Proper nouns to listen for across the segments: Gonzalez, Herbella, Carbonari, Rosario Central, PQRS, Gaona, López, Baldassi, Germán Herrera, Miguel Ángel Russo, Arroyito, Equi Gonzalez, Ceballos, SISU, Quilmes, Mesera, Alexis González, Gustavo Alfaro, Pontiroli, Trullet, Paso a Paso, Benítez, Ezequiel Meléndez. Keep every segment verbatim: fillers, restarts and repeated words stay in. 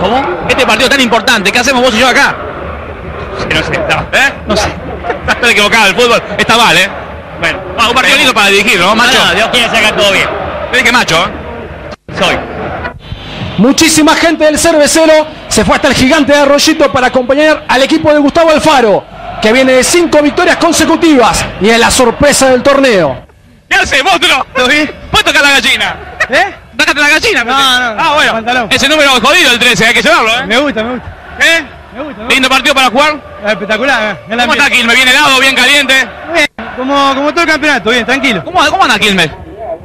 ¿Cómo? Este partido tan importante, ¿qué hacemos vos y yo acá? No sé, no, ¿eh? No sé. Está equivocado, el fútbol está mal, ¿eh? Bueno, ah, un partido lindo para dirigir, ¿no, Macho? No, no, Dios quiere sacar todo bien. Miren que Macho, ¿eh? Soy. Muchísima gente del cervecero se fue hasta el gigante de Arroyito para acompañar al equipo de Gustavo Alfaro, que viene de cinco victorias consecutivas y es la sorpresa del torneo. ¿Qué hace, monstruo? ¿Puedes tocar la gallina? ¿Eh? ¿Tócate la gallina? No, no, no. Ah, bueno, pantalón. Ese número jodido el trece, hay que llevarlo, ¿eh? Me gusta, me gusta. ¿Eh? Me gusta, ¿no? Lindo partido para jugar. Espectacular. ¿Cómo ambiente? Está Quilmes? ¿Bien helado, bien caliente? Bien, como, como todo el campeonato, bien, tranquilo. ¿Cómo, cómo anda Quilmes?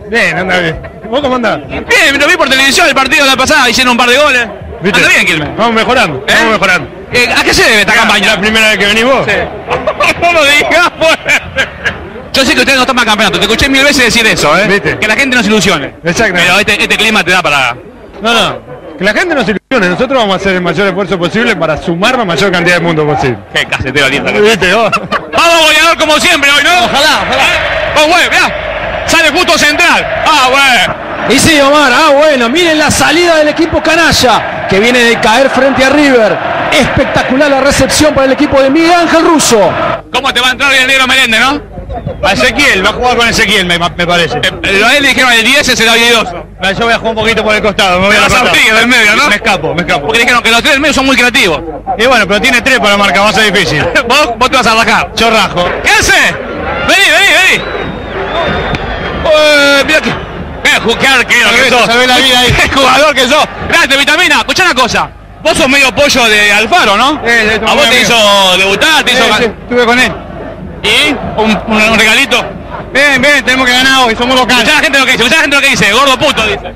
Bien, anda bien. ¿Vos cómo andás? Bien, lo vi por televisión el partido de la pasada, hicieron un par de goles. ¿Viste? Anda bien Quilmes. Vamos mejorando, ¿eh? Vamos mejorando. Eh, ¿A qué se debe esta ya, campaña? ¿Es la primera vez que venís vos? Sí. No lo digas, pues. Yo sé que ustedes no están para campeonato, te escuché mil veces decir eso, ¿eh? ¿Viste? Que la gente no se ilusione. Exacto. Pero este, este clima te da para... No, no. Que la gente nos ilusione, nosotros vamos a hacer el mayor esfuerzo posible para sumar la mayor cantidad de puntos posible. Qué casetero lindo. ¿Viste vos? Vamos goleador como siempre hoy, ¿no? Ojalá, ojalá. Con huevo, mirá. Sale justo central. Ah, bueno. Y sí, Omar, ah, bueno. Miren la salida del equipo canalla, que viene de caer frente a River. Espectacular la recepción para el equipo de Miguel Ángel Russo. ¿Cómo te va a entrar bien el negro Meléndez, no? A Ezequiel, va a jugar con Ezequiel, me, me parece. Eh, a él le dijeron el diez, ese era habilidoso. No, yo voy a jugar un poquito por el costado. Me voy a la del medio, ¿no? Me escapo, me escapo. Porque dijeron que los tres del medio son muy creativos. Y bueno, pero tiene tres para marcar, va a ser difícil. ¿Vos, vos te vas a rajar? Yo rajo. ¿Qué hace? Vení, vení, vení. Eh, mira que... Qué jugar que sos. Se ve la vida ahí. Qué jugador que sos. Gracias, Vitamina. Escuchá una cosa. Vos sos medio pollo de Alfaro, ¿no? Eh, eh, a vos te hizo debutar, te eh, hizo... Sí, estuve con él. ¿Y? ¿Un, un, un regalito? Bien, bien, tenemos que ganar hoy, somos locales. Mucha gente lo que dice, mucha gente lo que dice, gordo puto, dice.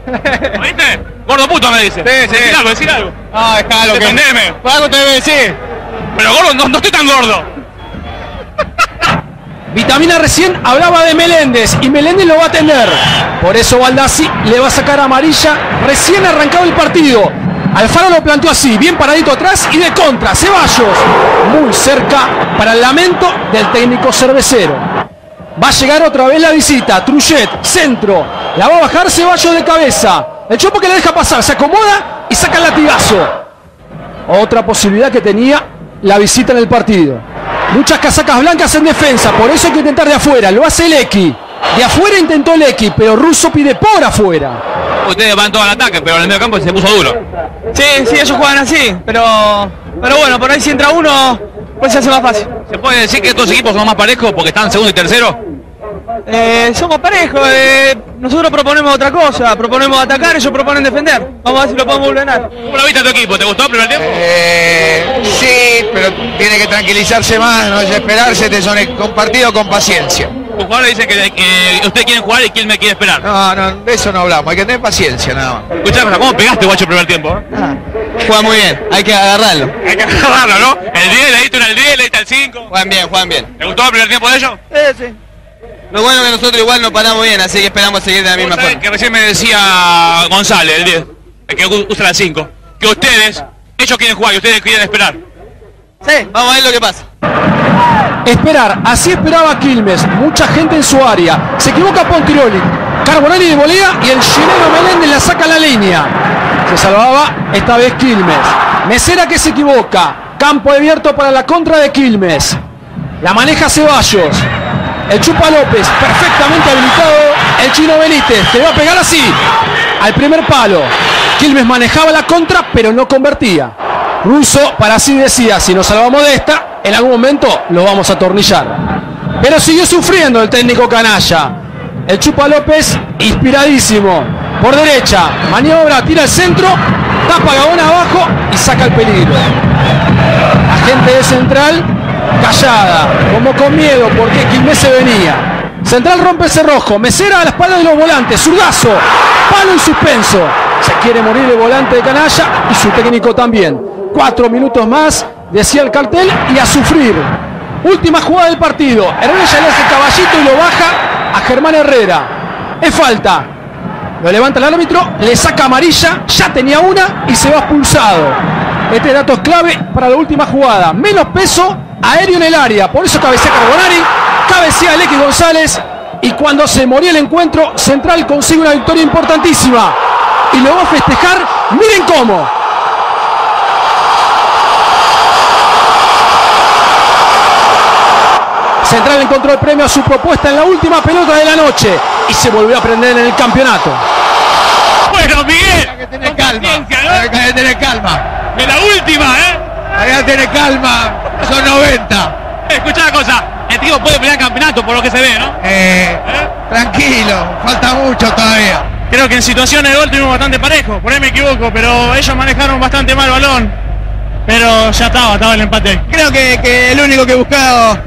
¿Viste? Gordo puto me dice. Sí, sí. Decir algo, decir algo. Ah, está lo que... Defendeme. Algo te debe decir. Pero gordo, no, no estoy tan gordo. Vitamina recién hablaba de Meléndez, y Meléndez lo va a tener. Por eso Baldassi le va a sacar amarilla, recién arrancado el partido. Alfaro lo planteó así, bien paradito atrás y de contra, Ceballos, muy cerca para el lamento del técnico cervecero. Va a llegar otra vez la visita, Trullet, centro, la va a bajar Ceballos de cabeza. El Chopo que la deja pasar, se acomoda y saca el latigazo. Otra posibilidad que tenía la visita en el partido. Muchas casacas blancas en defensa, por eso hay que intentar de afuera, lo hace el Equi. De afuera intentó el Equi, pero Russo pide por afuera. Ustedes van todo al ataque, pero en el medio campo se puso duro. Sí, sí, ellos juegan así, pero pero bueno, por ahí si entra uno, pues se hace más fácil. ¿Se puede decir que estos equipos son más parejos porque están segundo y tercero? Eh, somos parejos, eh, nosotros proponemos otra cosa, proponemos atacar, ellos proponen defender. Vamos a ver si lo podemos ganar. ¿Cómo lo viste a tu equipo? ¿Te gustó el primer tiempo? Eh, sí, pero tiene que tranquilizarse más, no desesperarse, te son compartido con paciencia. Los jugadores dicen que, que usted quiere jugar y quién me quiere esperar. No, no, de eso no hablamos, hay que tener paciencia nada más. Escuchame, ¿cómo pegaste, guacho, el primer tiempo? ¿Eh? Ah, juega muy bien, hay que agarrarlo. Hay que agarrarlo, ¿no? El diez, le diste el diez, le diste el cinco. Juegan bien, juegan bien. ¿Te gustó el primer tiempo de ellos? Eh, sí. Lo bueno es que nosotros igual nos paramos bien, así que esperamos seguir de la misma forma. Que recién me decía González, el diez, el que usa la cinco, que ustedes, ellos quieren jugar y ustedes quieren esperar. Sí, vamos a ver lo que pasa. Esperar, así esperaba Quilmes, mucha gente en su área, se equivoca Pontiroli, Carbonari de volea y el chileno Meléndez la saca a la línea. Se salvaba esta vez Quilmes. Mesera que se equivoca, campo abierto para la contra de Quilmes. La maneja Ceballos, el chupa López, perfectamente habilitado el chino Benítez, te va a pegar así, al primer palo. Quilmes manejaba la contra pero no convertía. Russo para así decía, si nos salvamos de esta, en algún momento lo vamos a atornillar. Pero siguió sufriendo el técnico canalla. El Chupa López, inspiradísimo. Por derecha, maniobra, tira al centro, tapa Gaona abajo y saca el peligro. La gente de Central, callada, como con miedo, porque Quilmes se venía. Central rompe el cerrojo, Mesera a la espalda de los volantes, zurdazo, palo y suspenso. Se quiere morir el volante de canalla y su técnico también. Cuatro minutos más, decía el cartel, y a sufrir. Última jugada del partido. Herbella le hace caballito y lo baja a Germán Herrera. Es falta. Lo levanta el árbitro, le saca amarilla, ya tenía una y se va expulsado. Este dato es clave para la última jugada. Menos peso aéreo en el área. Por eso cabecea Carbonari, cabecea Alexis González. Y cuando se moría el encuentro, Central consigue una victoria importantísima. Y lo va a festejar, miren cómo. Central encontró el premio a su propuesta en la última pelota de la noche y se volvió a prender en el campeonato. Bueno, Miguel, hay que tener calma, hay que tener calma. En la última, ¿eh? Hay que tener calma, son noventa. Escuchá la cosa, el tipo puede pelear campeonato por lo que se ve, ¿no? Eh, ¿Eh? Tranquilo, falta mucho todavía. Creo que en situaciones de gol tuvimos bastante parejo, por ahí me equivoco, pero ellos manejaron bastante mal el balón. Pero ya estaba, estaba el empate. Creo que, que el único que buscaba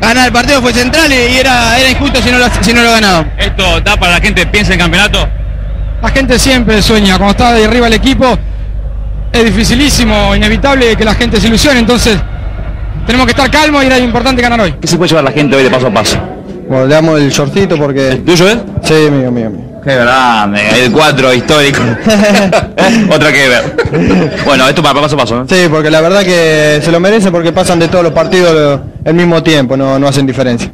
ganar el partido fue Central y era, era injusto si no, lo, si no lo ganaba. ¿Esto da para la gente piensa en campeonato? La gente siempre sueña, cuando está de arriba el equipo es dificilísimo, inevitable que la gente se ilusione, entonces tenemos que estar calmos y era importante ganar hoy. ¿Qué se puede llevar la gente hoy de Paso a Paso? Bueno, le damos el shortcito porque... ¿El tuyo es? Sí, mío, mío, mío. Qué grande, el cuatro histórico. Otra que ver. Bueno, esto para Paso a Paso, ¿no? Sí, porque la verdad que se lo merece porque pasan de todos los partidos al mismo tiempo, no, no hacen diferencia.